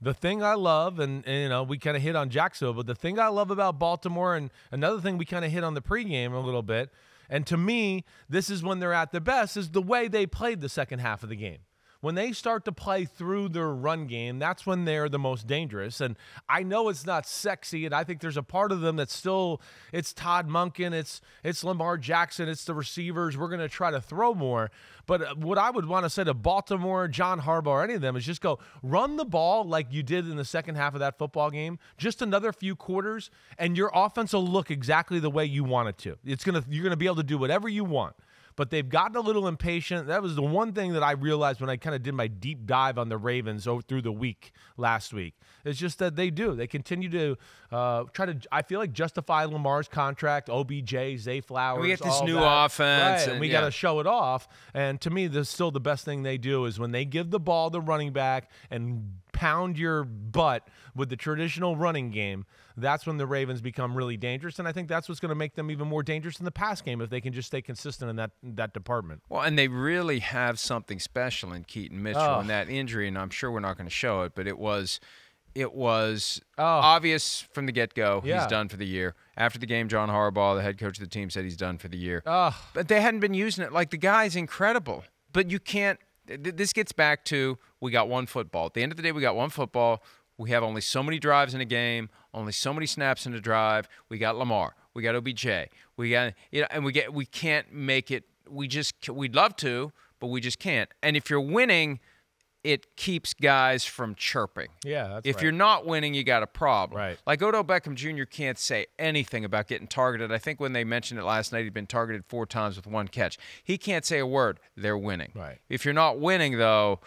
the thing I love, and you know, we kind of hit on Jacksonville, but the thing I love about Baltimore, and another thing we kind of hit on the pregame a little bit, and to me, this is when they're at the best, is the way they played the second half of the game. When they start to play through their run game, that's when they're the most dangerous. And I know it's not sexy, and I think there's a part of them that's still, it's Todd Monken, it's Lamar Jackson, it's the receivers. We're going to try to throw more. But what I would want to say to Baltimore, John Harbaugh, or any of them is just go run the ball like you did in the second half of that football game, just another few quarters, and your offense will look exactly the way you want it to. You're going to be able to do whatever you want. But they've gotten a little impatient. That was the one thing that I realized when I kind of did my deep dive on the Ravens through the week last week. It's just that they do. They continue to try to, I feel like, justify Lamar's contract, OBJ, Zay Flowers. And we get this new offense. Right, and we got to show it off. And to me, this is still the best thing they do is when they give the ball to running back and pound your butt with the traditional running game, that's when the Ravens become really dangerous. And I think that's what's going to make them even more dangerous in the pass game if they can just stay consistent in that department. Well, and they really have something special in Keaton Mitchell and that injury, and I'm sure we're not going to show it, but it was obvious from the get-go. Yeah. He's done for the year. After the game, John Harbaugh, the head coach of the team, said he's done for the year. But they hadn't been using it. Like, the guy's incredible. But you can't – this gets back to we got one football. At the end of the day, we got one football. We have only so many drives in a game, only so many snaps in a drive. We got Lamar. We got OBJ. We got, you know, and we can't make it. We'd love to, but we just can't. And if you're winning, it keeps guys from chirping. Yeah, that's right. If you're not winning, you got a problem. Right. Like Odell Beckham Jr. can't say anything about getting targeted. I think when they mentioned it last night, he'd been targeted 4 times with 1 catch. He can't say a word. They're winning. Right. If you're not winning, though,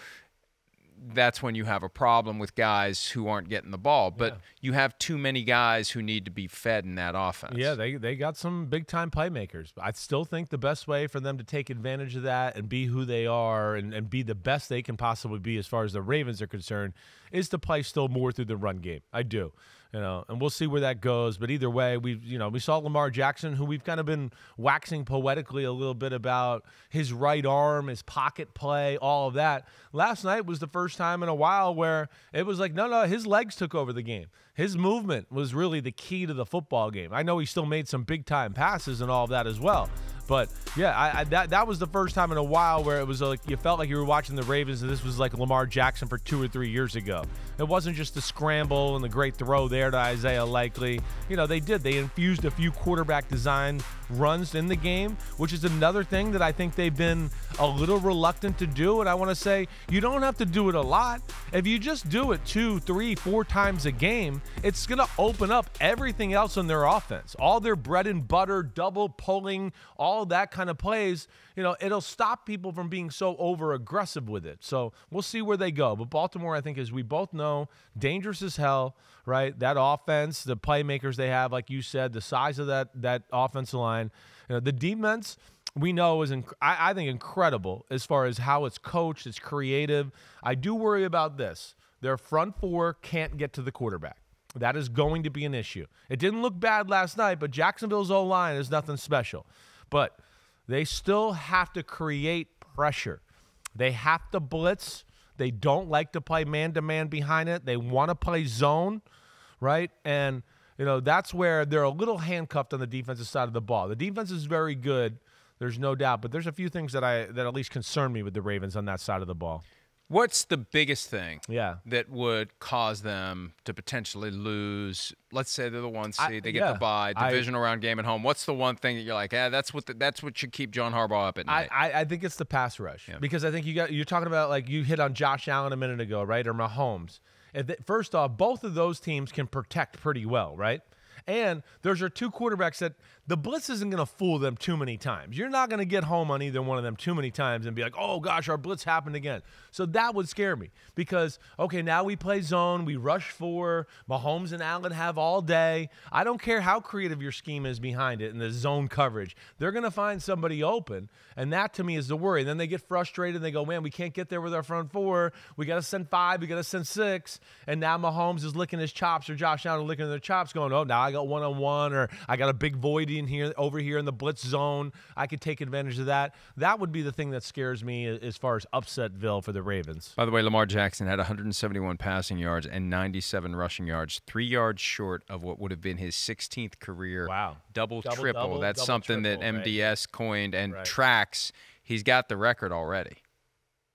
that's when you have a problem with guys who aren't getting the ball. But you have too many guys who need to be fed in that offense. Yeah, they got some big-time playmakers. I still think the best way for them to take advantage of that and be who they are and be the best they can possibly be as far as the Ravens are concerned is to play still more through the run game. I do. You know, and we'll see where that goes. But either way, we saw Lamar Jackson, who we've kind of been waxing poetically a little bit about his right arm, his pocket play, all of that. Last night was the first time in a while where it was like, no, his legs took over the game. His movement was really the key to the football game. I know he still made some big-time passes and all of that as well. But, yeah, that was the first time in a while where it was like you felt like you were watching the Ravens and this was like Lamar Jackson for 2 or 3 years ago. It wasn't just the scramble and the great throw there to Isaiah Likely. You know, they did. They infused a few quarterback design runs in the game, which is another thing that I think they've been a little reluctant to do. And I want to say you don't have to do it a lot. If you just do it 2, 3, 4 times a game, it's going to open up everything else in their offense. All their bread and butter, double pulling, all that kind of plays, you know, it'll stop people from being so over aggressive with it. So we'll see where they go. But Baltimore, I think, as we both know, dangerous as hell, right? That offense, the playmakers they have, like you said, the size of that offensive line, you know, the defense we know is, I think, incredible as far as how it's coached, it's creative. I do worry about this. Their front four can't get to the quarterback. That is going to be an issue. It didn't look bad last night, but Jacksonville's O-line is nothing special. But they still have to create pressure. They have to blitz. They don't like to play man-to-man behind it. They want to play zone, right? And, you know, that's where they're a little handcuffed on the defensive side of the ball. The defense is very good, there's no doubt, but there's a few things that at least concern me with the Ravens on that side of the ball. What's the biggest thing that would cause them to potentially lose? Let's say they're the 1 seed, they get the bye, divisional round game at home. What's the one thing that you're like, that's what should keep John Harbaugh up at night? I think it's the pass rush because I think you're talking about, like, you hit on Josh Allen a minute ago, right, or Mahomes. First off, both of those teams can protect pretty well, right? And those are 2 quarterbacks that the blitz isn't going to fool them too many times. You're not going to get home on either one of them too many times and be like, oh, gosh, our blitz happened again. So that would scare me because, okay, now we play zone. We rush 4. Mahomes and Allen have all day. I don't care how creative your scheme is behind it and the zone coverage. They're going to find somebody open, and that to me is the worry. And then they get frustrated and they go, man, we can't get there with our front 4. We got to send 5. We got to send 6. And now Mahomes is licking his chops or Josh Allen licking their chops going, oh, now I got one-on-one, or I got a big void in here, over here in the blitz zone. I could take advantage of that. That would be the thing that scares me as far as upsetville for the Ravens. By the way, Lamar Jackson had 171 passing yards and 97 rushing yards, 3 yards short of what would have been his 16th career double-triple. That's something that MDS coined and tracks. He's got the record already.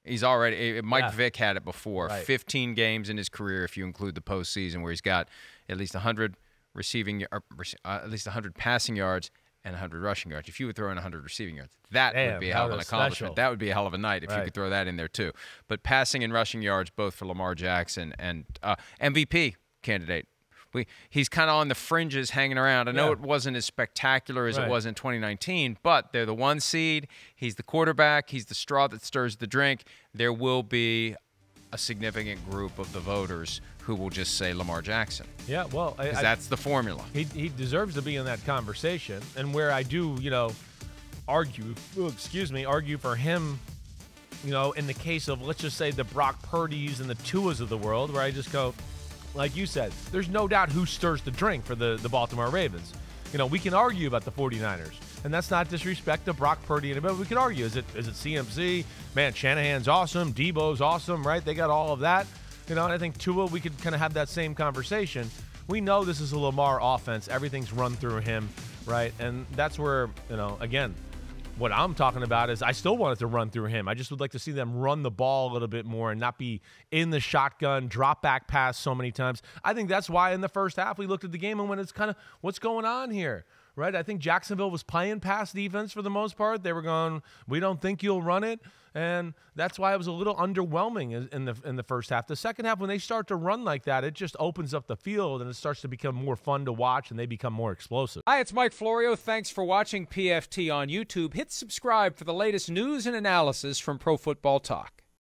He's already – Mike Vick had it before. 15 games in his career, if you include the postseason, where he's got at least 100 receiving – at least 100 passing yards and 100 rushing yards. If you would throw in 100 receiving yards, that would be a hell of an accomplishment. That would be a hell of a night if you could throw that in there too. But passing and rushing yards, both for Lamar Jackson and MVP candidate. He's kind of on the fringes hanging around. I know it wasn't as spectacular as it was in 2019, but they're the one seed. He's the quarterback. He's the straw that stirs the drink. There will be a significant group of the voters who will just say Lamar Jackson. Yeah, well, because that's the formula. He deserves to be in that conversation. And where I do, you know, argue for him, you know, in the case of, let's just say, the Brock Purdy's and the Tua's of the world, where I just go, like you said, there's no doubt who stirs the drink for the Baltimore Ravens. You know, we can argue about the 49ers, and that's not disrespect to Brock Purdy and everybody. We can argue, is it CMC? Man, Shanahan's awesome. Debo's awesome, right? They got all of that. You know, and I think Tua, we could kind of have that same conversation. We know this is a Lamar offense. Everything's run through him, right? And that's where, you know, again, what I'm talking about is I still want it to run through him. I just would like to see them run the ball a little bit more and not be in the shotgun, drop back pass so many times. I think that's why in the first half we looked at the game and went, it's kind of, what's going on here, right? I think Jacksonville was playing pass defense for the most part. They were going, we don't think you'll run it. And that's why it was a little underwhelming in the first half. The second half, when they start to run like that, it just opens up the field and it starts to become more fun to watch and they become more explosive. Hi, it's Mike Florio. Thanks for watching PFT on YouTube. Hit subscribe for the latest news and analysis from Pro Football Talk.